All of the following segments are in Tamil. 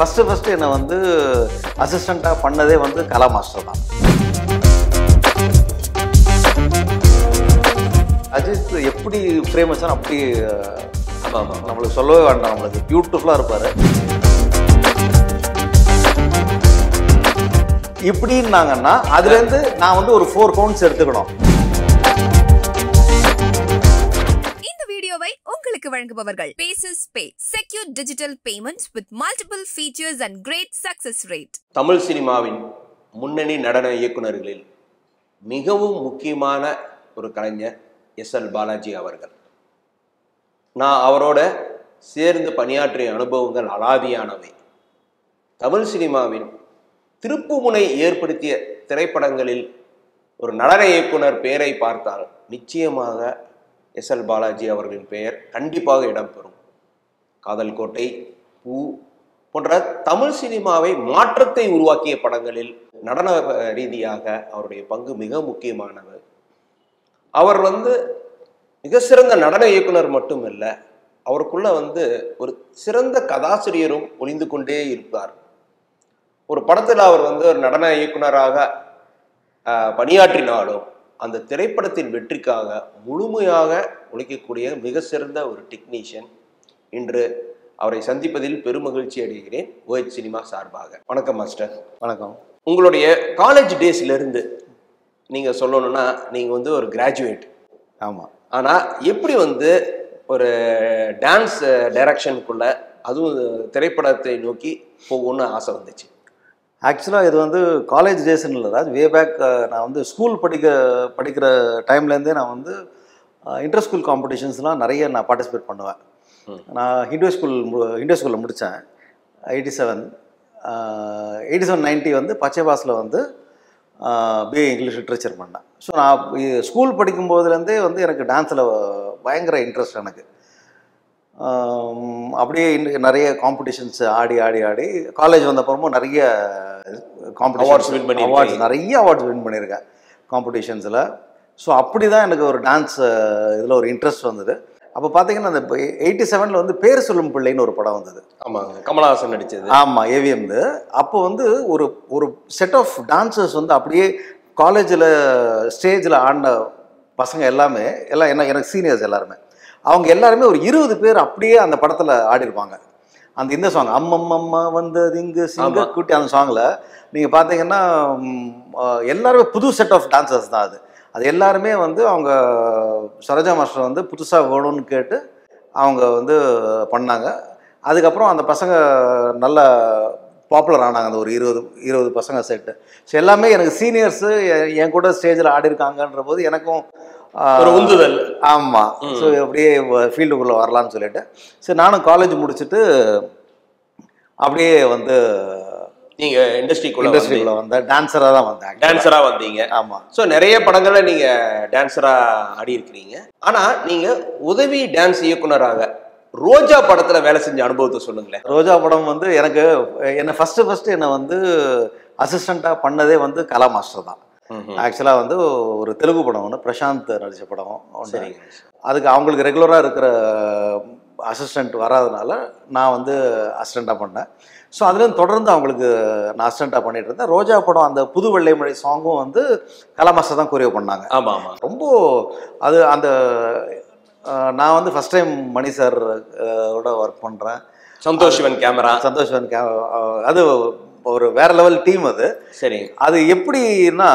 first I was an assistant of the Kala Master. Ajith is a famous and beautiful. If we do that, I will take 4 counts. Paces Pay. Secure digital payments with multiple features and great success rate. Tamil Cinemavin, Munnani Nadana Yekunaril, Migavu Mukimana Urkaranya, Esal Balaji Avargal. Na Avaroda, Seer in the Paniatri Anabangal Alavianaway. Tamil Cinemavin, Tirupumune Yerpurti, Terepadangalil, or Nadana Yekunar Perai Partal, Nichiamaga. S.L. Balaji அவர்களின் பெயர் கண்டிப்பாக இடம்பெறும். காதல் கோட்டை, பூ போன்ற தமிழ் சினிமாவை மாற்றத்தை உருவாக்கிய படங்களில் நடன ரீதியாக அவருடைய பங்கு மிக முக்கியமானது. அவர் மிக சிறந்த நடன இயக்குனர் மட்டுமல்ல, அவருக்குள்ள ஒரு சிறந்த கதாசிரியரும் ஒளிந்து கொண்டே இருப்பார். ஒரு படத்தில் அவர் ஒரு நடன இயக்குனராக பணியாற்றினாலும் அந்த திரைப்படத்தின் வெற்றிக்காக முழுமையாக உழைக்கக்கூடிய மிக சிறந்த ஒரு டெக்னீஷியன் இன்று அவரை சந்திப்பதில் பெருமகிழ்ச்சி அடைகிறேன் OH சினிமா சார்பாக. வணக்கம் மாஸ்டர். வணக்கம். உங்களுடைய காலேஜ் டேஸ்ல இருந்து நீங்க சொல்லணும்னா நீங்க ஒரு கிராஜுவேட். ஆமா. ஆனா எப்படி ஒரு டான்ஸ் டைரக்ஷனுக்குள்ள அதுவும் திரைப்படத்தை நோக்கி போகணும்னு ஆசை வந்துச்சு? Actually, இது college days way back நான் school படிக்கிற டைம்ல இருந்தே நான் inter school competitionsலாம் நிறைய நான் participate பண்ணுவேன். நான் ஹிந்து ஸ்கூல்ல முடிச்சேன் 87 90 பச்சைபாஸ்ல BA English literature பண்ணேன். சோ நான் ஸ்கூல் படிக்கும் போதுல இருந்தே எனக்கு டான்ஸ்ல பயங்கர இன்ட்ரஸ்ட். எனக்கு அப்படியே நிறைய காம்படிஷன்ஸ் ஆடி காலேஜ் வந்தப்புறமும் நிறைய காம்படிஷன்ஸ் வின் பண்ணி நிறைய அவார்ட்ஸ் வின் பண்ணியிருக்கேன் காம்படிஷன்ஸில். ஸோ அப்படி தான் எனக்கு ஒரு டான்ஸ் இதில் ஒரு இன்ட்ரெஸ்ட் வந்தது. அப்போ பார்த்தீங்கன்னா அந்த 87ல் பேர் சொல்லும் பிள்ளைன்னு ஒரு படம் வந்தது. ஆமாங்க, கமலஹாசன் நடித்தது. ஆமாம், ஏவிஎம்து. அப்போ ஒரு ஒரு செட் ஆஃப் டான்சர்ஸ் அப்படியே காலேஜில் ஸ்டேஜில் ஆடின பசங்க எல்லாம் எனக்கு சீனியர்ஸ் எல்லாருமே. அவங்க எல்லாருமே ஒரு 20 பேர் அப்படியே அந்த படத்தில் ஆடிருப்பாங்க. இந்த சாங் அம்மம்மா இங்கு சிங்க கூட்டி அந்த சாங்கில் நீங்கள் பார்த்தீங்கன்னா எல்லாருமே புது செட் ஆஃப் டான்சர்ஸ் தான். அது எல்லாருமே அவங்க சரோஜா மாஸ்டர் புதுசாக வேணும்னு கேட்டு அவங்க பண்ணாங்க. அதுக்கப்புறம் அந்த பசங்க நல்ல பாப்புலர் ஆனாங்க. அந்த ஒரு 20 பசங்க செட்டு. ஸோ எல்லாமே எனக்கு சீனியர்ஸு என் கூட ஸ்டேஜில் ஆடிருக்காங்கன்ற போது எனக்கும் ஒரு உந்துதல். ஆமாம். ஸோ அப்படியே ஃபீல்டுக்குள்ளே வரலான்னு சொல்லிட்டு சரி நானும் காலேஜ் முடிச்சுட்டு அப்படியே நீங்கள் இண்டஸ்ட்ரிக்குள்ளே வந்தேன். டான்ஸராக தான் வந்தேன். டான்ஸராக வந்தீங்க. ஆமாம். ஸோ நிறைய படங்களில் நீங்கள் டான்ஸராக ஆடி இருக்கிறீங்க. ஆனால் நீங்கள் உதவி டான்ஸ் இயக்குனராக ரோஜா படத்தில் வேலை செஞ்ச அனுபவத்தை சொல்லுங்களேன். ரோஜா படம் எனக்கு என்னை ஃபஸ்ட்டு என்னை அசிஸ்டண்ட்டாக பண்ணதே கலா மாஸ்டர் தான். ஆக்சுவலாக ஒரு தெலுங்கு படம் பிரசாந்த் நடித்த படம். அதுக்கு அவங்களுக்கு ரெகுலராக இருக்கிற அசிஸ்டண்ட் வராதனால நான் அசிஸ்டண்ட்டாக பண்ணேன். ஸோ அதுலேருந்து தொடர்ந்து அவங்களுக்கு நான் அசிஸ்டண்ட்டாக பண்ணிகிட்டு இருந்தேன். ரோஜா படம் அந்த புது வெள்ளைமழை சாங்கும் கலா மாஸ்டர் தான் கொரியோ பண்ணாங்க. ஆமாம் ஆமாம். ரொம்ப அது அந்த நான் ஃபஸ்ட் டைம் மணி சாரோட ஒர்க் பண்ணுறேன். சந்தோஷ் சிவன் கேமரா அது ஒரு வேற லெவல் டீம். அது சரி. அது எப்படின்னா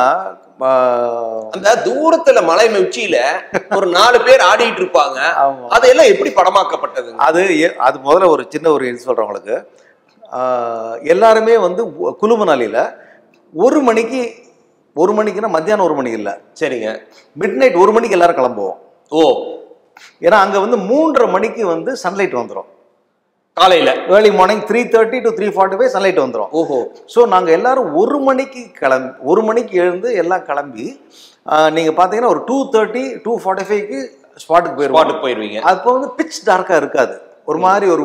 அந்த தூரத்துல மலை உச்சியில ஒரு 4 பேர் ஆடிட்டு இருப்பாங்க. அதெல்லாம் எப்படி படமாக்கப்பட்டது? அது முதல்ல ஒரு சின்ன ஒரு இது சொல்றேன் உங்களுக்கு. எல்லாருமே குலுமனாலியில 1 மணிக்குன்னா மத்தியானம் 1 மணிக்கு இல்லை. சரிங்க. மிட்நைட் 1 மணிக்கு எல்லாரும் கிளம்புவோம். ஓ, ஏன்னா அங்க 3:30 மணிக்கு சன்லைட் வந்துடும். காலையில் ஏர்லி மார்னிங் 3:30 to 3:45 சன்லைட் வந்துடும். ஓஹோ. ஸோ நாங்கள் எல்லாரும் 1 மணிக்கு எழுந்து எல்லாம் கிளம்பி நீங்கள் பார்த்தீங்கன்னா ஒரு 2:30 to 2:45 ஸ்பாட்டுக்கு போயிடுவீங்க. அப்போ பிச் டார்க்காக இருக்காது. ஒரு மாதிரி ஒரு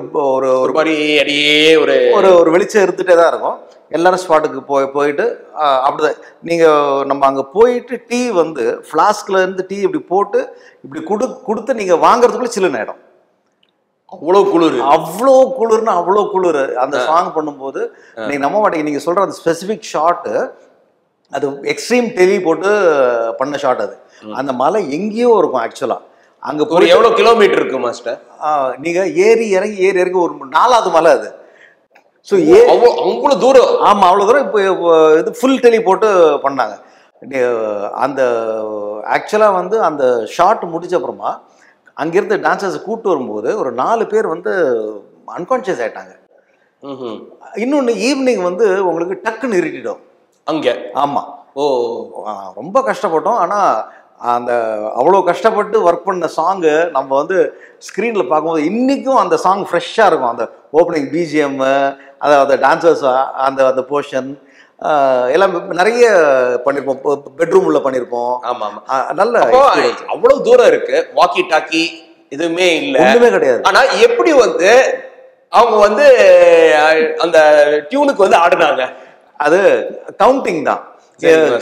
ஒரு மாதிரி அடியே ஒரு ஒரு வெளிச்சம் இருந்துகிட்டே தான் இருக்கும். எல்லாரும் ஸ்பாட்டுக்கு போயிட்டு அப்படிதான் நீங்கள் நம்ம அங்கே போயிட்டு டீ ஃப்ளாஸ்கில் இருந்து டீ இப்படி போட்டு இப்படி கொடுத்து நீங்கள் வாங்குறதுக்குள்ளே சில நேரம் அவ்வளோ குளிர் அந்த சாங் பண்ணும்போது நீங்கள் நம்ம மாட்டேங்க. நீங்கள் சொல்கிற அந்த ஸ்பெசிஃபிக் ஷாட்டு அது எக்ஸ்ட்ரீம் டெலி போட்டு பண்ண ஷாட். அது அந்த மலை எங்கேயோ இருக்கும் ஆக்சுவலாக. அங்கே போய் எவ்வளோ கிலோமீட்டர் இருக்கு மாஸ்டர்? நீங்கள் ஏறி இறங்கி ஒரு 4வது மலை அது. ஸோ அவ்வளோ தூரம். ஆமாம், அவ்வளோ தூரம். இப்போ இது ஃபுல் டெலி போட்டு பண்ணாங்க. அந்த ஆக்சுவலாக வந்து அந்த ஷாட் முடிஞ்ச அப்புறமா அங்கிருந்து டான்சர்ஸை கூப்பிட்டு வரும்போது ஒரு 4 பேர் வந்து அன்கான்ஷியஸ் ஆகிட்டாங்க. இன்னொன்று ஈவினிங் வந்து உங்களுக்கு டக்குன்னு இருட்டிடும் அங்கே. ஆமாம், ஓ ரொம்ப கஷ்டப்பட்டோம். ஆனால் அந்த அவ்வளோ கஷ்டப்பட்டு ஒர்க் பண்ண சாங்கு நம்ம வந்து ஸ்க்ரீனில் பார்க்கும்போது இன்றைக்கும் அந்த சாங் ஃப்ரெஷ்ஷாக இருக்கும். அந்த ஓப்பனிங் பிஜிஎம்மு, அதாவது டான்சர்ஸ் அந்த அந்த போர்ஷன் எல்லாம் நிறைய பண்ணிருப்போம். பெட்ரூம் உள்ள பண்ணிருப்போம். ஆமா ஆமா, நல்ல. அவ்வளவு தூரம் இருக்கு, வாக்கி டாக்கி எதுவுமே இல்ல, எதுவுமே கிடையாது. ஆனா எப்படி வந்து அவங்க வந்து அந்த டியூனுக்கு வந்து ஆடுனாங்க? அது கவுண்டிங் தான்.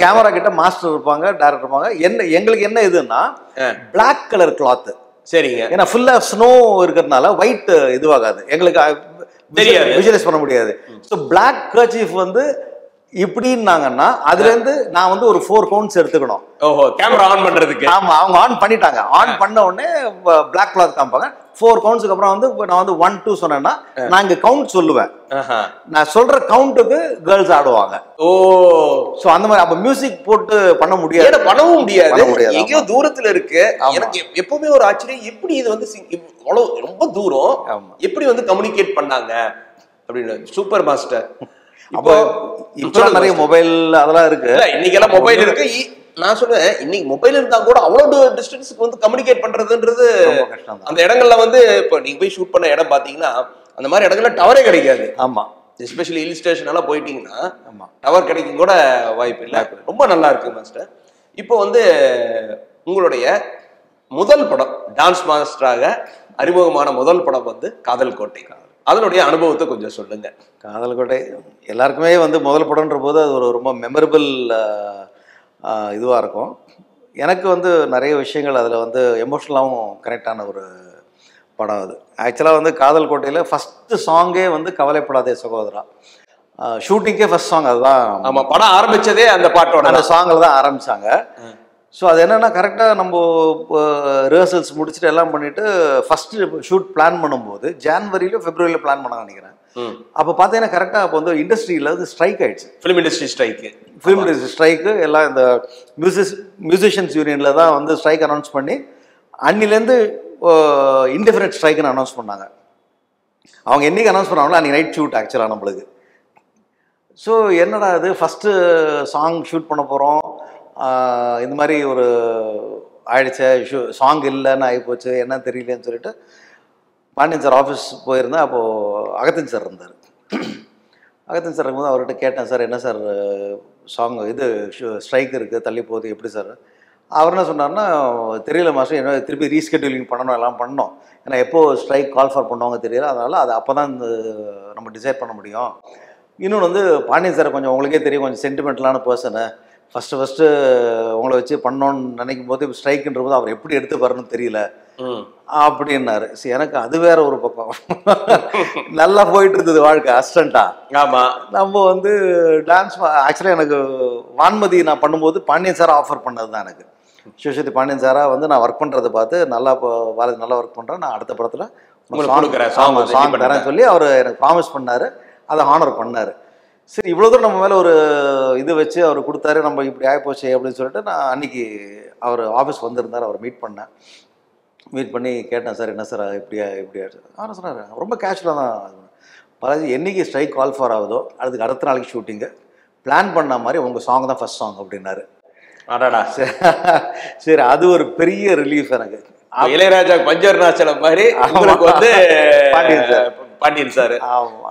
கேமரா கிட்ட மாஸ்டர் இருப்பாங்க, டைரக்டர் இருப்பாங்க. என்ன எங்களுக்கு என்ன இதுன்னா பிளாக் கலர் கிளாத். சரிங்க. ஏன்னா ஃபுல்லா ஸ்னோ இருக்கிறதுனால ஒயிட் இதுவாகாது எங்களுக்கு, விஜுவலைஸ் பண்ண முடியாது. ஸோ பிளாக் கர்ச்சீஃப் வந்து இப்படின்னாங்கன்னா அதுல இருந்து நான் வந்து ஒரு 4 கவுண்ட்ஸ் எடுத்துக்கணும். ஓஹோ, கேமரா ஆன் பண்றதுக்கு. ஆமா, அவங்க ஆன் பண்ணிட்டாங்க. ஆன் பண்ண உடனே பிளாக் கிளாத் காமிப்பாங்க. 4 கவுண்ட்ஸுக்கு அப்புறம் வந்து நான் வந்து 1 2 சொன்னேன்னா நான் இங்க கவுண்ட் சொல்லுவேன். நான் சொல்ற கவுண்ட்டுக்கு கேர்ள்ஸ் ஆடுவாங்க. ஓ, சோ அந்த மாதிரி. அப்ப மியூசிக் போட்டு பண்ண முடியாது, பண்ணவும் முடியாது. எங்கேயோ தூரத்துல இருக்கு. எனக்கு எப்பவுமே ஒரு ஆச்சரியம், எப்படி இது வந்து ரொம்ப தூரம் எப்படி வந்து கம்யூனிகேட் பண்ணாங்க அப்படின்னு. Super master. அப்போ இப்ப நிறைய மொபைல் அதெல்லாம் இருக்கு. இன்னைக்கு எல்லாம் மொபைல் இருக்கு. நான் சொல்றேன், இன்னைக்கு மொபைல் இருந்தா கூட அவ்வளவு டிஸ்டன்ஸுக்கு வந்து கம்யூனிகேட் பண்றதுன்றது கஷ்டம். அந்த இடங்கள்ல வந்து இப்போ நீங்க போய் ஷூட் பண்ண இடம் பாத்தீங்கன்னா அந்த மாதிரி இடங்கள்ல டவரே கிடைக்காது. ஆமா, எஸ்பெஷலி ஹில் ஸ்டேஷன் எல்லாம் போயிட்டீங்கன்னா டவர் கிடைக்கும் கூட வாய்ப்பு இல்லை. ரொம்ப நல்லா இருக்கு மாஸ்டர். இப்போ வந்து உங்களுடைய முதல் படம், டான்ஸ் மாஸ்டராக அறிமுகமான முதல் படம் வந்து காதல் கோட்டை. அதனுடைய அனுபவத்தை கொஞ்சம் சொல்லுங்க. காதல் கோட்டை எல்லாருக்குமே வந்து முதல் படம்ன்ற போது அது ஒரு ரொம்ப மெமரபிள் இதுவாக இருக்கும். எனக்கு வந்து நிறைய விஷயங்கள் அதில் வந்து எமோஷ்னலாகவும் கனெக்டான ஒரு படம் அது. ஆக்சுவலாக வந்து காதல் கோட்டையில் ஃபஸ்ட்டு சாங்கே வந்து கவலைப்படாதே சகோதரா. ஷூட்டிங்கே ஃபஸ்ட் சாங் அதுதான். நம்ம படம் ஆரம்பித்ததே அந்த பாட்டோட அந்த சாங்கில் தான் ஆரம்பித்தாங்க. ஸோ அது என்னென்னா கரெக்டாக நம்ம ரிஹர்சல்ஸ் முடிச்சுட்டு எல்லாம் பண்ணிவிட்டு ஃபஸ்ட்டு ஷூட் பிளான் பண்ணும்போது ஜான்வரியிலோ ஃபெப்ரவரியிலோ பிளான் பண்ண நினைக்கிறேன். அப்போ பார்த்தீங்கன்னா கரெக்டாக அப்போ வந்து இண்டஸ்ட்ரியில் வந்து ஸ்ட்ரைக் ஆகிடுச்சு. ஃபிலிம் இண்டஸ்ட்ரி ஸ்ட்ரைக்கு எல்லாம் இந்த மியூசிஷியன்ஸ் யூனியனில் தான் வந்து ஸ்ட்ரைக் அனௌன்ஸ் பண்ணி அன்னிலேருந்து இன்டெஃபினட் ஸ்ட்ரைக்குன்னு அனௌன்ஸ் பண்ணாங்க. அவங்க என்றைக்கு அனௌன்ஸ் பண்ணாங்களோ அன்றைக்கி நைட் ஷூட் ஆக்சுவலாக நம்மளுக்கு. ஸோ என்னடா அது ஃபஸ்ட்டு சாங் ஷூட் பண்ண போகிறோம், இந்த மாதிரி ஒரு ஆயிடுச்சு, சாங் இல்லைன்னு ஆகிப்போச்சு, என்ன தெரியலன்னு சொல்லிட்டு பாண்டியன் சார் ஆஃபீஸ் போயிருந்தேன். அப்போது அகத்தன் சார் இருந்தார். அகத்தன் சார் இருக்கும்போது அவர்கிட்ட கேட்டேன், சார் என்ன சார் சாங் இது ஸ்ட்ரைக் இருக்குது, தள்ளி போகுது, எப்படி சார்? அவர் என்ன சொன்னார்னா, தெரியல மாஸ்டர், என்ன திருப்பி ரீஸ்கெட்யூலிங் பண்ணணும், எல்லாம் பண்ணோம். ஏன்னா எப்போது ஸ்ட்ரைக் கால் ஃபார் பண்ணுவாங்க தெரியல, அதனால் அது அப்போ தான் நம்ம டிசைட் பண்ண முடியும். இன்னொன்று வந்து பாண்டியன் சார் கொஞ்சம் உங்களுக்கே தெரியும், கொஞ்சம் சென்டிமெண்டலான பர்சனு. ஃபஸ்ட்டு உங்களை வச்சு பண்ணோன்னு நினைக்கும் போது ஸ்ட்ரைக்குன்ற போது அவர் எப்படி எடுத்து வரணும்னு தெரியல அப்படின்னாரு. சரி, எனக்கு அது வேற ஒரு பக்கம் நல்லா போயிட்டு இருந்தது வாழ்க்கை அஸ்டண்டா. ஆமாம், நம்ம வந்து டான்ஸ் ஆக்சுவலாக எனக்கு வான்மதி நான் பண்ணும்போது பாண்டியன் சாராக ஆஃபர் பண்ணது தான். எனக்கு சிவசக்தி பாண்டியன் சாராக வந்து நான் ஒர்க் பண்ணுறதை பார்த்து நல்லா வாரது நல்லா ஒர்க் பண்ணுறேன், நான் அடுத்த படத்தில் சாங் தரேன்னு சொல்லி அவர் எனக்கு ப்ராமிஸ் பண்ணார். அதை ஹானர் பண்ணார். சரி, இவ்வளோ தூரம் நம்ம மேலே ஒரு இது வச்சு அவர் கொடுத்தாரு, நம்ம இப்படி ஆகிப்போச்சு அப்படின்னு சொல்லிட்டு நான் அன்றைக்கி அவர் ஆஃபீஸ் வந்திருந்தார். அவர் மீட் பண்ணி கேட்டேன், சார் என்ன சார் இப்படி ஆச்சு? ஆனால் சார் ரொம்ப கேஷுவலாக தான் அது பண்ணேன். என்றைக்கு ஸ்ட்ரைக் கால் ஃபார் ஆகுதோ அதுக்கு அடுத்த நாளைக்கு ஷூட்டிங்கு பிளான் பண்ண மாதிரி உங்கள் சாங் தான் ஃபஸ்ட் சாங் அப்படின்னாரு. அடாடா, சரி அது ஒரு பெரிய ரிலீஃப் எனக்கு. இளையராஜா பஞ்சவர்ணாச்சலம் மாதிரி வந்து பாண்டியன் சார்.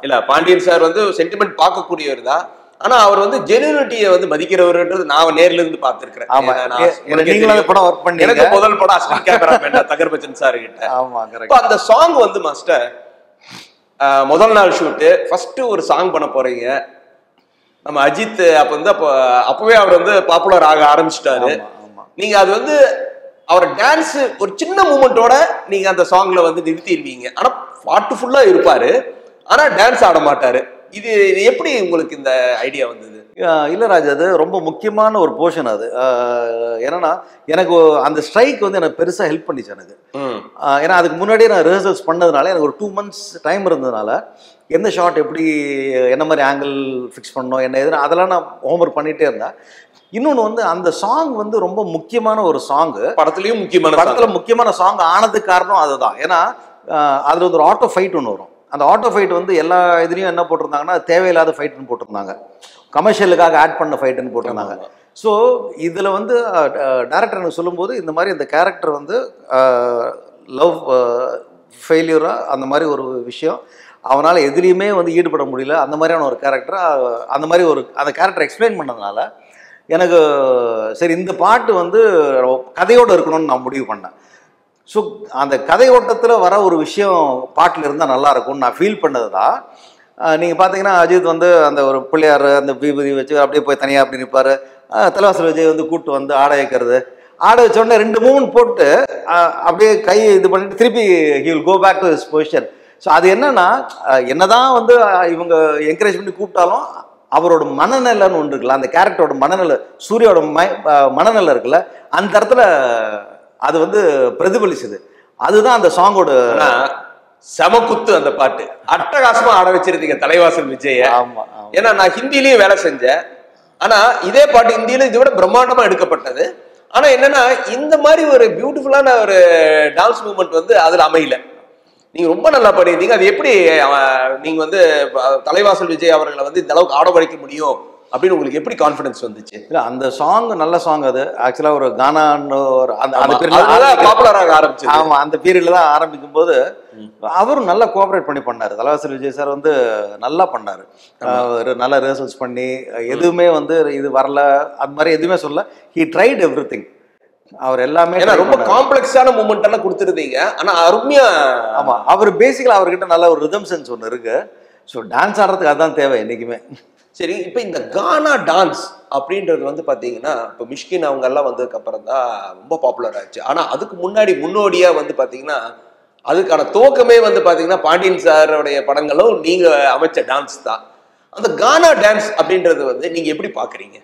இல்ல, பாண்டியன் சார் வந்து சென்டிமெண்ட் பார்க்கக்கூடியவர் தான். ஆனா அவர் வந்து ஜெனுனிட்டியை வந்து மதிக்கிறவர்ன்றது நான் நேர்ல இருந்து பார்த்திருக்கிறேன். எனக்கு முதல் படம் assistant cameraman Thakar Bachchan sir கிட்ட. அந்த சாங் வந்து மாஸ்டர் முதல் நாள் ஷூட்டு ஃபர்ஸ்ட் ஒரு சாங் பண்ண போறீங்க. நம்ம அஜித் அப்பவே அவர் வந்து பாப்புலர் ஆக ஆரம்பிச்சுட்டாரு. நீங்க அது வந்து அவர் டான்ஸ் ஒரு சின்ன மூமெண்டோட நீங்க அந்த சாங்ல வந்து நிறுத்திடுவீங்க. ஆனா thoughtful-ஆ இருப்பாரு ஆனா டான்ஸ் ஆட மாட்டாரு இது எப்படி உங்களுக்கு இந்த ஐடியா வந்தது இல்ல ராஜா அது ரொம்ப முக்கியமான ஒரு போஷன் அது ஏன்னா எனக்கு அந்த ஸ்ட்ரைக் வந்து எனக்கு பெருசா ஹெல்ப் பண்ணிச்சு எனக்கு ஏன்னா அதுக்கு முன்னாடியே நான் ரிஹர்சல்ஸ் பண்ணதுனால எனக்கு ஒரு 2 months டைம் இருந்ததனால என்ன ஷாட் எப்படி என்ன மாதிரி ஆங்கிள் ஃபிக்ஸ் பண்ணனும் என்ன எது அதெல்லாம் நான் ஹோம்வொர்க் பண்ணிட்டே இருந்தேன் இன்னொன்னு வந்து அந்த சாங் வந்து ரொம்ப முக்கியமான ஒரு சாங் படத்துலயும் முக்கியமான படத்துல முக்கியமான சாங் ஆனதுக்கு காரணம் அதுதான் ஏன்னா அதுல ஒரு ஆட்டோ ஃபைட் ஒன்னு வரும் அந்த ஆட்டோ ஃபைட் வந்து எல்லா இதுலயும் என்ன போட்டுருந்தாங்கன்னா தேவையில்லாத ஃபைட்னு போட்டுருந்தாங்க கமர்ஷியலுக்காக ஆட் பண்ண ஃபைட்னு போட்டுருந்தாங்க ஸோ இதில் வந்து டேரக்டர் எனக்கு சொல்லும்போது இந்த மாதிரி இந்த கேரக்டர் வந்து லவ் ஃபெயிலியூராக அந்த மாதிரி ஒரு விஷயம் அவனால் எதிரியுமே வந்து ஈடுபட முடியல அந்த மாதிரியான ஒரு கேரக்டர் அந்த மாதிரி ஒரு அந்த கேரக்டர் எக்ஸ்பிளைன் பண்ணதுனால எனக்கு சரி இந்த பாட்டு வந்து கதையோடு இருக்கணும்னு நான் முடிவு பண்ணேன் ஸோ அந்த கதை ஓட்டத்தில் வர ஒரு விஷயம் பாட்டில் இருந்தால் நல்லாயிருக்கும்னு நான் ஃபீல் பண்ணது தான் நீங்கள் பார்த்தீங்கன்னா அஜித் வந்து அந்த ஒரு பிள்ளையார் அந்த விபதி வச்சு அப்படியே போய் தனியாக அப்படி நிற்பார் தலைவாசல் விஜய் வந்து கூட்டு வந்து ஆட வைக்கிறது ஆட வச்சோடனே 2 மூவ் போட்டு அப்படியே கை இது பண்ணிட்டு திருப்பி he will go back to his position so அது என்னென்னா என்ன தான் வந்து இவங்க என்கரேஜ் பண்ணி கூப்பிட்டாலும் அவரோட மனநிலைன்னு ஒன்று இருக்குல்ல அந்த கேரக்டரோட மனநிலை சூரியோட மனநிலை இருக்குல்ல அந்த இடத்துல அது வந்து பிரதிபலிச்சது அதுதான் அந்த சாங்கோட சமக்குத்து அந்த பாட்டு அட்டகாசமா ஆட வச்சிருந்தீங்க தலைவாசல் விஜய ஆமா ஏன்னா நான் ஹிந்திலயும் வேலை செஞ்சேன் ஆனா இதே பாட்டு ஹிந்தியில இதை விட பிரம்மாண்டமா எடுக்கப்பட்டது ஆனா என்னன்னா இந்த மாதிரி ஒரு பியூட்டிஃபுல்லான ஒரு டான்ஸ் மூவ்மெண்ட் வந்து அதுல அமையல நீங்க ரொம்ப நல்லா பாடிருந்தீங்க அது எப்படி நீங்க வந்து தலைவாசல் விஜய் அவர்களை வந்து இந்த அளவுக்கு ஆட வைக்க முடியும் அப்படின்னு உங்களுக்கு எப்படி கான்ஃபிடன்ஸ் வந்துச்சு இல்லை அந்த சாங் நல்ல சாங் அது ஆக்சுவலாக ஒரு கானான்னு ஒரு பாப்புலராக ஆரம்பிச்சு ஆமாம் அந்த பீரியட்ல தான் ஆரம்பிக்கும் போது அவரும் நல்லா கோஆப்ரேட் பண்ணி பண்ணார் தலைவாசல் விஜய் சார் வந்து நல்லா பண்ணார் நல்லா ரிஹர்சல்ஸ் பண்ணி எதுவுமே வந்து இது வரல அது மாதிரி எதுவுமே சொல்ல ஹி ட்ரைட் எவ்ரி திங் அவர் எல்லாமே ரொம்ப காம்ப்ளெக்ஸான மூமெண்ட் எல்லாம் கொடுத்துருந்தீங்க ஆனால் அருமையா ஆமாம் அவர் பேசிக்கலாக அவர்கிட்ட நல்ல ஒரு ரிதம் சென்ஸ் ஒன்று இருக்கு ஸோ டான்ஸ் ஆடுறதுக்கு அதுதான் தேவை என்றைக்குமே சரி இப்போ இந்த கானா டான்ஸ் அப்படின்றது வந்து பார்த்தீங்கன்னா இப்போ மிஷ்கின் அவங்கெல்லாம் வந்ததுக்கு அப்புறம் தான் ரொம்ப பாப்புலர் ஆச்சு ஆனால் அதுக்கு முன்னோடியாக வந்து பார்த்தீங்கன்னா அதுக்கான தோக்கமே வந்து பார்த்தீங்கன்னா பாண்டியன் சாரோடைய படங்களும் நீங்கள் அமைச்ச டான்ஸ் தான் அந்த கானா டான்ஸ் அப்படின்றது வந்து நீங்கள் எப்படி பார்க்குறீங்க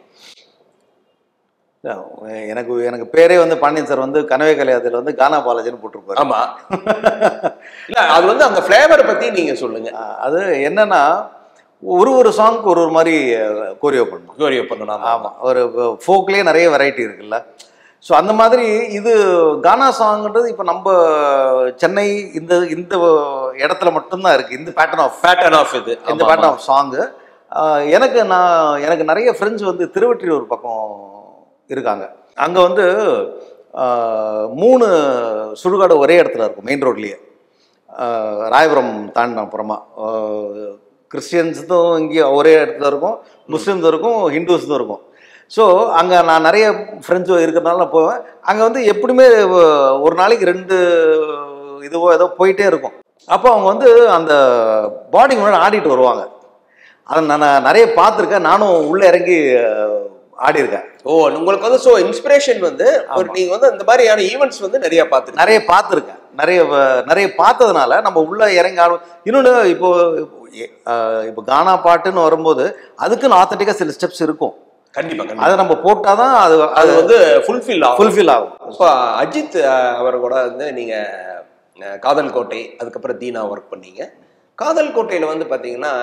எனக்கு எனக்கு பேரே வந்து பாண்டியன் சார் வந்து கனவே கலையாதில் வந்து கானா பாலாஜின்னு போட்டிருப்பாரு ஆமாம் இல்லை அது வந்து அந்த ஃப்ளேவரை பற்றி நீங்கள் சொல்லுங்கள் அது என்னன்னா ஒரு சாங்க்கு ஒரு மாதிரி கோரியோ பண்ணணும் ஆமாம் ஒரு ஃபோக்லேயே நிறைய வெரைட்டி இருக்குல்ல ஸோ அந்த மாதிரி இது கானா சாங்ன்றது இப்போ நம்ம சென்னை இந்த இந்த இடத்துல மட்டும்தான் இருக்குது இந்த பேட்டர்ன் ஆஃப் இது இந்த பேட்டர்ன் ஆஃப் சாங்கு எனக்கு நிறைய ஃப்ரெண்ட்ஸ் வந்து திருவற்றியூர் பக்கம் இருக்காங்க அங்கே வந்து 3 சுடுகாடு ஒரே இடத்துல இருக்கும் மெயின் ரோட்லேயே ராயபுரம் தாண்டின அப்புறமா கிறிஸ்டியன்ஸும் இங்கே ஒரே இடத்துல இருக்கும் முஸ்லீம்ஸும் இருக்கும் ஹிந்துஸும் இருக்கும் ஸோ அங்கே நான் நிறைய ஃப்ரெண்ட்ஸோ இருக்கிறதுனால நான் போவேன் அங்கே வந்து எப்படியுமே ஒரு நாளைக்கு 2 இதுவோ ஏதோ போயிட்டே இருக்கும் அப்போ அவங்க வந்து அந்த பாடி முன்னாடி ஆடிட்டு வருவாங்க அதை நான் நிறைய பார்த்துருக்கேன் நானும் உள்ளே இறங்கி ஆடியிருக்கேன் ஓ உங்களுக்கு வந்து ஸோ இன்ஸ்பிரேஷன் வந்து ஒரு நீங்கள் வந்து அந்த மாதிரியான ஈவெண்ட்ஸ் வந்து நிறைய பார்த்ததுனால நம்ம உள்ளே இறங்கி ஆடும் இன்னொன்று இப்போ கானா பாட்டுன்னு வரும்போது அதுக்குன்னு ஆத்தென்டிக்காக சில ஸ்டெப்ஸ் இருக்கும் கண்டிப்பாக அதை நம்ம போட்டால் தான் அது அது வந்து ஃபுல்ஃபில் ஆகும் இப்போ அஜித் அவரோட வந்து நீங்கள் காதல் கோட்டை அதுக்கப்புறம் தீனா ஒர்க் பண்ணீங்க காதல் கோட்டையில் வந்து பார்த்தீங்கன்னா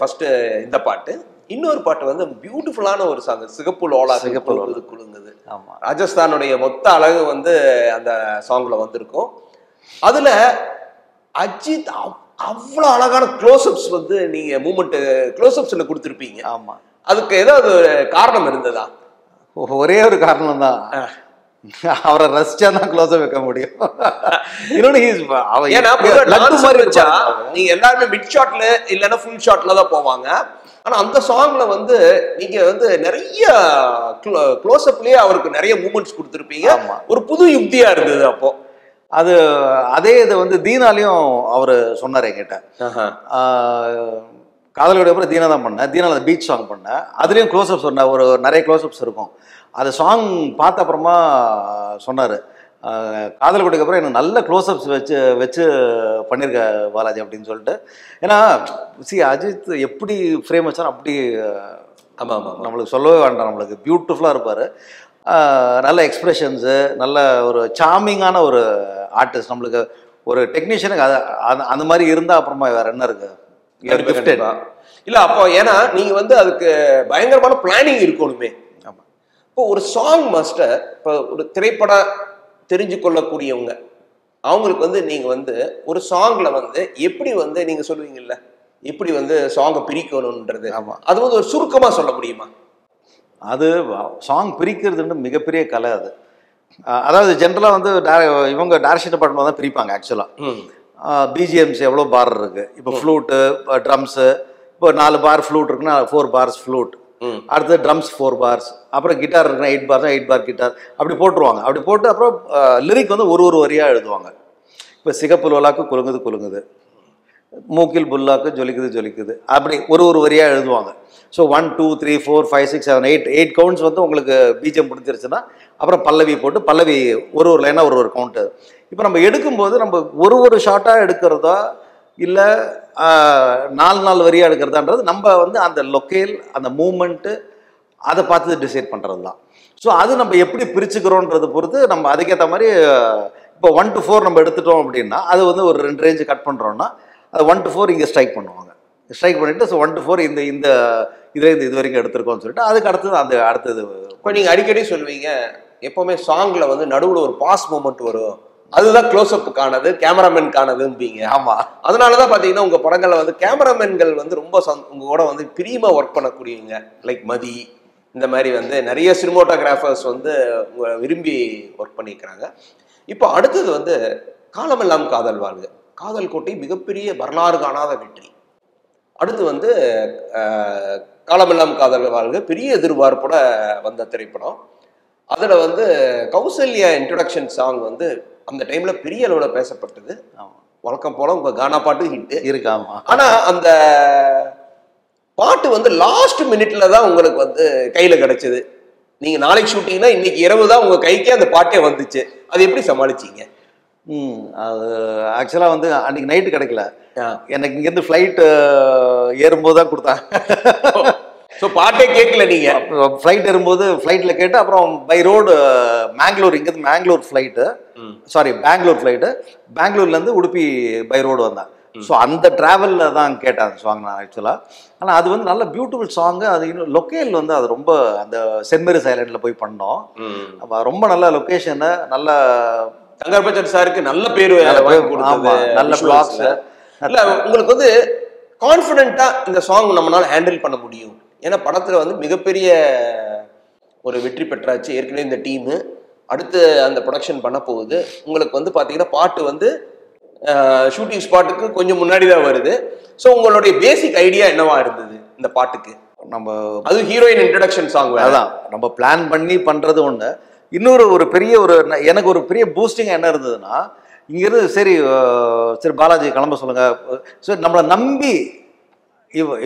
ஃபஸ்ட்டு இந்த பாட்டு இன்னொரு பாட்டு வந்து பியூட்டிஃபுல்லான ஒரு சாங் சிகப்பு லோலா சிகப்பு குழுங்குது ஆமாம் ராஜஸ்தானுடைய மொத்த அழகு வந்து அந்த சாங்கில் வந்திருக்கும் அதில் அஜித் அவ்வளோ அழகான க்ளோஸ்அப்ஸ் வந்து நீங்கள் மூமெண்ட்டு க்ளோஸ்அப்ஸில் கொடுத்துருப்பீங்க ஆமாம் அதுக்கு ஏதாவது ஒரு காரணம் இருந்ததா ஒரே ஒரு காரணம் தான் அவரை ரசிச்சா தான் க்ளோஸ் வைக்க முடியும் இன்னொன்று மாதிரி வச்சா நீங்கள் எல்லாருமே மிட் ஷாட்ல இல்லைன்னா ஃபுல் ஷாட்ல தான் போவாங்க ஆனால் அந்த சாங்ல வந்து நீங்க வந்து நிறைய க்ளோஸ்அப்லேயே அவருக்கு நிறைய மூமெண்ட்ஸ் கொடுத்துருப்பீங்க ஒரு புது யுக்தியா இருந்தது அப்போ அது அதே இது வந்து தீனாலையும் அவர் சொன்னார் என்கிட்ட காதலோட அப்புறம் தீனா தான் பண்ணேன் தீனாவில் பீச் சாங் பண்ணேன் அதுலேயும் க்ளோஸ்அப் சொன்னேன் ஒரு நிறைய க்ளோஸ்அப்ஸ் இருக்கும் அது சாங் பார்த்த அப்புறமா சொன்னார் காதல் கூடக்கு அப்புறம் எனக்கு நல்ல க்ளோஸ் அப்ஸ் வெச்சு பண்ணிருக்க பாலாஜி அப்படினு சொல்லிட்டு ஏனா see அஜித் எப்படி ஃப்ரேம் வச்சாரோ அப்படி ஆமா ஆமா நமக்கு சொல்லவே வேண்டாம் நமக்கு பியூட்டிஃபுல்லா இருப்பாரு நல்ல எக்ஸ்பிரஷன்ஸ் நல்ல ஒரு சார்மிங்கான ஒரு ஆர்டிஸ்ட் நமக்கு ஒரு டெக்னீஷியனுக்கு அந்த மாதிரி இருந்தா அப்புறமா வேற என்ன இருக்கு கிஃப்டட் இல்ல அப்போ ஏனா நீங்க வந்து அதுக்கு பயங்கரமான பிளானிங் இருக்கும்மே ஆமா இப்போ ஒரு சாங் மாஸ்டர் இப்போ ஒரு திரைப்பட தெரிஞ்சிக்கொள்ளக்கூடியவங்க அவங்களுக்கு வந்து நீங்க வந்து ஒரு சாங்ல வந்து எப்படி வந்து நீங்க சொல்லுவீங்க இல்ல எப்படி வந்து சாங்க பிரிக்கணும்ன்றது அது வந்து ஒரு சுருக்கமா சொல்ல முடியுமா அது சாங் பிரிக்கிறதுன்னு மிகப்பெரிய கலை அது அதாவது ஜெனரலா வந்து இவங்க டைரக்ஷன் டிபார்ட்மென்ட் தான் பிரிப்பாங்க ஆக்சுவலா பிஜிஎம்ஸ் எவ்வளோ பார் இருக்கு இப்போ ஃப்ளூட் ட்ரம்ஸ் இப்போ 4 பார் ஃப்ளூட் இருக்குன்னா 4 பார்ஸ் ஃப்ளூட் அடுத்து ட்ரம்ஸ் 4 பார்ஸ் அப்புறம் கிட்டார் இருக்குன்னா 8 பார்ஸ் 8 பார் கிட்டார் அப்படி போட்டுருவாங்க அப்படி போட்டு அப்புறம் லிரிக் வந்து ஒரு ஒரு வரியாக எழுதுவாங்க இப்போ சிகப்பு லோலாக்கு குலுங்குது குலுங்குது மூக்கில் புல்லாக்கு ஜொலிக்குது ஜொலிக்குது அப்படி ஒரு ஒரு வரியாக எழுதுவாங்க ஸோ 1 2 3 4 5 6 7 8 கவுண்ட்ஸ் வந்து உங்களுக்கு பீஜம் முடிஞ்சிருச்சுன்னா அப்புறம் பல்லவி போட்டு பல்லவி ஒரு ஒரு லைனாக ஒரு ஒரு கவுண்ட்டு இப்போ நம்ம எடுக்கும்போது நம்ம ஒரு ஒரு ஷார்ட்டாக எடுக்கிறதா இல்லை 4 நாள் வரியாக எடுக்கிறதான்றது நம்ம வந்து அந்த லொக்கேல் அந்த மூமெண்ட்டு அதை பார்த்து டிசைட் பண்ணுறது தான் ஸோ அது நம்ம எப்படி பிரிச்சுக்கிறோன்றதை பொறுத்து நம்ம அதுக்கேற்ற மாதிரி இப்போ 1 to 4 நம்ம எடுத்துட்டோம் அப்படின்னா அது வந்து ஒரு 2 ரேஞ்சு கட் பண்ணுறோன்னா அது 1 to 4 இங்கே ஸ்ட்ரைக் பண்ணுவாங்க ஸ்ட்ரைக் பண்ணிவிட்டு ஸோ 1 to 4 இந்த இந்த இதில் இந்த இது வரைக்கும் எடுத்திருக்கோம்னு சொல்லிட்டு அதுக்கு அடுத்தது அந்த அடுத்தது இப்போ நீங்கள் அடிக்கடி சொல்லுவீங்க எப்போவுமே சாங்கில் வந்து நடுவில் ஒரு பாஸ் மூமெண்ட் வரும் அதுதான் க்ளோஸ்அப்புக்கானது கேமராமேன்கானதும்பீங்க ஆமாம் அதனால தான் பார்த்தீங்கன்னா உங்கள் படங்களில் வந்து கேமராமேன்கள் வந்து ரொம்ப உங்கள் கூட வந்து பிரியமாக ஒர்க் பண்ணக்கூடியவங்க லைக் மதி இந்த மாதிரி வந்து நிறைய சினிமோட்டோகிராஃபர்ஸ் வந்து உங்களை விரும்பி ஒர்க் பண்ணியிருக்கிறாங்க இப்போ அடுத்தது வந்து காலமெல்லாம் காதல் வாழ்க காதல் கோட்டை மிகப்பெரிய வரலாறு காணாத வெற்றி அடுத்து வந்து காலமெல்லாம் காதல் வாழ்க பெரிய எதிர்பார்ப்போட வந்த திரைப்படம் அதில் வந்து கௌசல்யா இன்ட்ரடக்ஷன் சாங் வந்து அந்த டைமில் பெரிய அளவில் பேசப்பட்டது வழக்கம் போல் உங்கள் கானா பாட்டு ஹிட்டு இருக்காமா ஆனால் அந்த பாட்டு வந்து லாஸ்ட் மினிட்ல தான் உங்களுக்கு வந்து கையில் கிடச்சிது நீங்கள் நாளைக்கு ஷூட்டிங்கன்னா இன்னைக்கு இரவு தான் உங்கள் கைக்கே அந்த பாட்டே வந்துச்சு அது எப்படி சமாளிச்சிங்க அது ஆக்சுவலாக வந்து அன்றைக்கி நைட்டு கிடைக்கல எனக்கு இங்கேருந்து ஃப்ளைட்டு ஏறும்போது தான் கொடுத்தாங்க ஸோ பாட்டே கேட்கல நீங்கள் ஃப்ளைட் ஏறும்போது ஃப்ளைட்டில் கேட்டு அப்புறம் பை ரோடு மேங்களூர் இங்கேருந்து Mangalore flight sorry Bangalore flight பெங்களூர்லேருந்து உடுப்பி பை ரோடு வந்தேன் ஸோ அந்த ட்ராவலில் தான் கேட்டேன் அந்த சாங் நான் ஆக்சுவலாக ஆனால் அது வந்து நல்ல பியூட்டிஃபுல் சாங்கு அது இன்னும் லொக்கேல் வந்து அது ரொம்ப அந்த சென்மரிஸ் ஐலாண்டில் போய் பண்ணோம் அப்போ ரொம்ப நல்ல லொக்கேஷனு நல்ல தங்கர்பச்சன் சாருக்கு நல்ல பேரு நல்ல பிளாக்ஸ் இல்லை உங்களுக்கு வந்து கான்ஃபிடென்ட்டாக இந்த சாங் நம்மளால் ஹேண்டில் பண்ண முடியும் ஏன்னா படத்தில் வந்து மிகப்பெரிய ஒரு வெற்றி பெற்றாச்சு ஏற்கனவே இந்த டீமு அடுத்து அந்த ப்ரொடக்ஷன் பண்ண போகுது உங்களுக்கு வந்து பார்த்தீங்கன்னா பாட்டு வந்து ஷூட்டிங் ஸ்பாட்டுக்கு கொஞ்சம் முன்னாடி தான் வருது ஸோ உங்களுடைய பேசிக் ஐடியா என்னவா இருந்தது இந்த பாட்டுக்கு நம்ம அது ஹீரோயின் இன்ட்ரடக்ஷன் சாங் அதான் நம்ம பிளான் பண்ணி பண்ணுறது ஒன்று இன்னொரு ஒரு பெரிய ஒரு எனக்கு ஒரு பெரிய பூஸ்டிங் என்ன இருந்ததுன்னா இங்கிருந்து சரி சரி பாலாஜி கிளம்ப சொல்லுங்கள் சரி நம்மளை நம்பி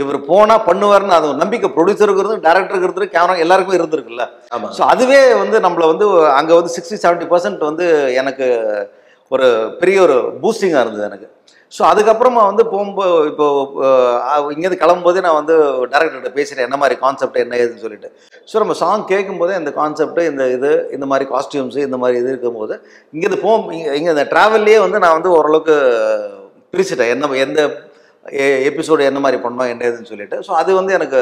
இவர் போனால் பண்ணுவார்னு அது ஒரு நம்பிக்கை ப்ரொடியூசருக்கு இருந்து டேரக்டருக்கு இருந்து கேமரா எல்லாருக்குமே இருந்திருக்குல்ல ஆமாம் ஸோ அதுவே வந்து நம்மளை வந்து அங்கே வந்து 60-70% வந்து எனக்கு ஒரு பெரிய ஒரு பூஸ்டிங்காக இருந்தது எனக்கு ஸோ அதுக்கப்புறமா வந்து போகும்போது இப்போ இங்கேருந்து கிளம்பும்போதே நான் வந்து டேரக்டர்கிட்ட பேசுகிறேன் என்ன மாதிரி கான்செப்ட் என்ன ஏதுன்னு சொல்லிட்டு ஸோ நம்ம சாங் கேட்கும்போதே இந்த கான்செப்ட்டு இந்த இது இந்த மாதிரி காஸ்டியூம்ஸு இந்த மாதிரி இது இருக்கும்போது இங்கேருந்து போகும் இங்கே இந்த ட்ராவல்லையே வந்து நான் வந்து ஓரளவுக்கு பிரிச்சுட்டேன் என்ன எந்த எபிசோடு என்ன மாதிரி பண்ணோம் என்ன ஏதுன்னு சொல்லிட்டு ஸோ அது வந்து எனக்கு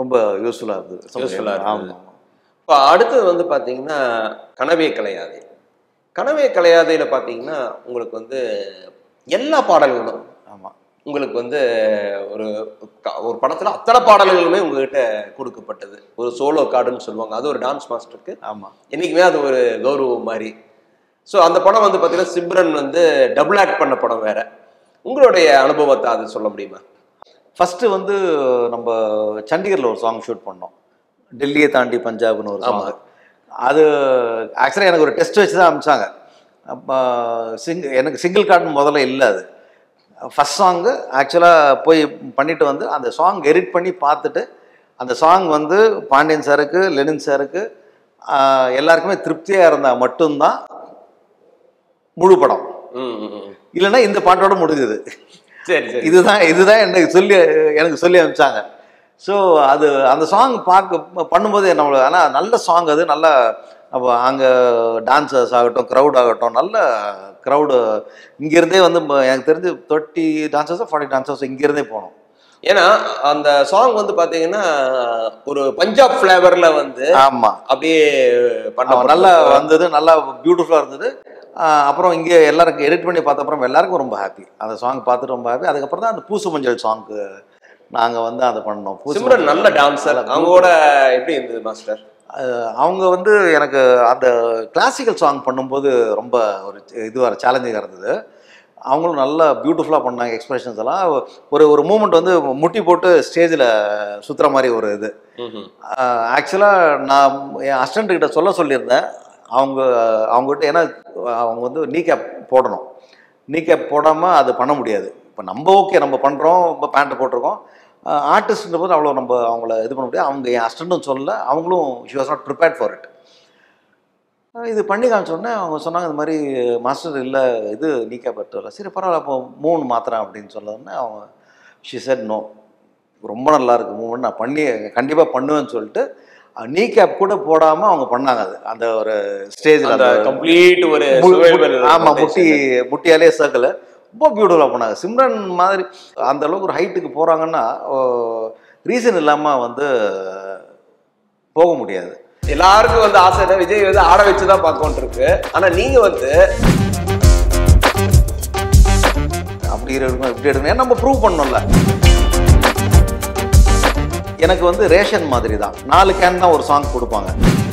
ரொம்ப யூஸ்ஃபுல்லாக இருக்குது ஆமாம் இப்போ அடுத்தது வந்து பார்த்தீங்கன்னா கனவே கலையாதே கனவே கலையாதையில் பார்த்தீங்கன்னா உங்களுக்கு வந்து எல்லா பாடல்களும் ஆமாம் உங்களுக்கு வந்து ஒரு ஒரு படத்தில் அத்தனை பாடல்களுமே உங்ககிட்ட கொடுக்கப்பட்டது ஒரு சோலோ கார்டுன்னு சொல்லுவாங்க அது ஒரு டான்ஸ் மாஸ்டருக்கு ஆமாம் என்றைக்குமே அது ஒரு கௌரவம் மாதிரி ஸோ அந்த படம் வந்து பார்த்தீங்கன்னா சிம்ரன் வந்து டபுள் ஆக்ட் பண்ண படம் வேறு உங்களுடைய அனுபவத்தை அது சொல்ல முடியுமா ஃபஸ்ட்டு வந்து நம்ம சண்டிகரில் ஒரு சாங் ஷூட் பண்ணோம் டெல்லியை தாண்டி பஞ்சாப்னு ஒரு சாங் அது ஆக்சுவலாக எனக்கு ஒரு டெஸ்ட் வச்சு தான் அனுப்பிச்சாங்க எனக்கு சிங்கிள் கார்டுன்னு முதல்ல இல்லை அது ஃபஸ்ட் சாங்கு ஆக்சுவலாக போய் பண்ணிட்டு வந்து அந்த சாங் எடிட் பண்ணி பார்த்துட்டு அந்த சாங் வந்து பாண்டியன் சாருக்கு லெனின் சாருக்கு எல்லாருக்குமே திருப்தியாக இருந்தால் மட்டும்தான் இல்லனா இந்த பாட்டோட முடிஞ்சது. சரி சரி இதுதான் எனக்கு சொல்லி அனுப்பிச்சாங்க. ஸோ அது அந்த சாங் பண்ணும்போது நம்மளுக்கு ஆனால் நல்ல சாங் அது. நல்லா அப்போ அங்கே டான்சர்ஸ் ஆகட்டும் க்ரௌட் ஆகட்டும் நல்ல க்ரௌடு இங்கேருந்தே வந்து எனக்கு தெரிஞ்சு 30 டான்சர்ஸோ 40 டான்சர்ஸோ இங்கேருந்தே போனோம். ஏன்னா அந்த சாங் வந்து பார்த்தீங்கன்னா ஒரு பஞ்சாப் ஃப்ளேவரில் வந்து ஆமாம் அப்படியே பண்ணோம். நல்லா வந்தது, நல்லா பியூட்டிஃபுல்லாக இருந்தது. அப்புறம் இங்கே எல்லாருக்கும் எடிட் பண்ணி பார்த்த அப்புறம் எல்லாருக்கும் ரொம்ப ஹாப்பி. அந்த சாங் பார்த்துட்டு ரொம்ப ஹாப்பி. அதுக்கப்புறம் தான் அந்த பூசு மஞ்சள் சாங்க்கு நாங்கள் வந்து அதை பண்ணோம். பூசு நல்ல டான்ஸர். அவங்களோட எப்படி இருந்தது மாஸ்டர்? அவங்க வந்து எனக்கு அந்த கிளாசிக்கல் சாங் பண்ணும்போது ரொம்ப ஒரு இதுவாக சேலஞ்சிங்காக இருந்தது. அவங்களும் நல்லா பியூட்டிஃபுல்லாக பண்ணாங்க. எக்ஸ்பிரஷன்ஸ் எல்லாம் ஒரு ஒரு மூமெண்ட் வந்து முட்டி போட்டு ஸ்டேஜில் சுற்றுற மாதிரி ஒரு இது. ஆக்சுவலாக நான் என் அசிஸ்டண்ட்டுக்கிட்ட சொல்லியிருந்தேன். அவங்ககிட்ட ஏன்னா அவங்க வந்து நீ கேப் போடணும். நீ கேப் போடாமல் அது பண்ண முடியாது. இப்போ நம்ம ஓகே நம்ம பண்ணுறோம், இப்போ பேண்ட்டு போட்டிருக்கோம். ஆர்டிஸ்ட்ன்ற போது அவ்வளோ நம்ம அவங்கள இது பண்ண முடியாது. அவங்க என் அசிஸ்டண்ட்டும் சொல்லலை, அவங்களும் she was not prepared for it. இது பண்ணி காமிச்சோடனே அவங்க சொன்னாங்க இந்த மாதிரி மாஸ்டர் இல்லை இது நீ கேப் எடுத்து. சரி பரவாயில்ல அப்போ 3 மாத்திரம் அப்படின்னு சொன்னோடனே அவங்க ஷி செட் நோ ரொம்ப நல்லாயிருக்கு 3 நான் பண்ணி கண்டிப்பாக பண்ணுவேன்னு சொல்லிட்டு நீ கேப் கூட போடாமல் அவங்க பண்ணாங்க. அது அந்த ஒரு ஸ்டேஜில் அந்த கம்ப்ளீட் ஒரு ஆமாம் முட்டியாலே சர்க்கிள் ரொம்ப பியூட்டிஃபுல்லாக போனாங்க. சிம்ரன் மாதிரி அந்த அளவுக்கு ஒரு ஹைட்டுக்கு போகிறாங்கன்னா ரீசன் இல்லாமல் வந்து போக முடியாது. எல்லாருக்கும் வந்து ஆசை என்ன, விஜய் வந்து ஆட வச்சு தான் பார்க்கணுன்ட்டு இருக்கு. ஆனால் நீங்கள் வந்து அப்படி இருக்கணும் இப்படி எடுக்கணும் ஏன்னா நம்ம ப்ரூவ் பண்ணோம்ல. எனக்கு வந்து ரேஷன் மாதிரி தான் 4 கேன் தான் ஒரு சாங் கொடுப்பாங்க.